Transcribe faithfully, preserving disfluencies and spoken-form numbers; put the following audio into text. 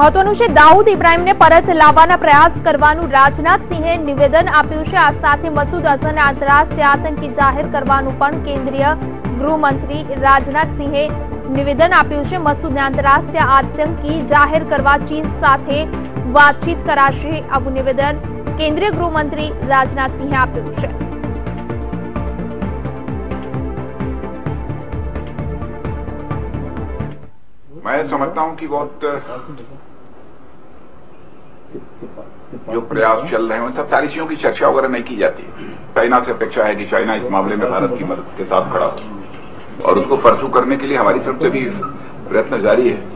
મહત્વનું છે, દાઉદ ઇબ્રાહિમને પરત લાવવાના પ્રયાસ કરવાનું રાજનાથ સિંહે નિવેદન આપ્યું છે। આ સાથે મસૂદ અઝરને આંતરરાષ્ટ્રીય આતંકી જાહેર કરવાનું પણ કેન્દ્રીય ગૃહમંત્રી રાજનાથ સિંહે નિવેદન આપ્યું છે। મસૂદને આંતરરાષ્ટ્રીય આતંકી જાહેર કરવા ચીન સાથે વાતચીત કરાશે, આવું નિવેદન કેન્દ્રીય ગૃહમંત્રી રાજનાથ સિંહે આપ્યું છે। मैं समझता हूं कि बहुत जो प्रयास चल रहे हैं सब सारी चीजों की चर्चा वगैरह नहीं की जाती। चाइना से अपेक्षा है कि चाइना इस मामले में भारत की मदद के साथ खड़ा हो और उसको फरसू करने के लिए हमारी तरफ से भी प्रयत्न जारी है।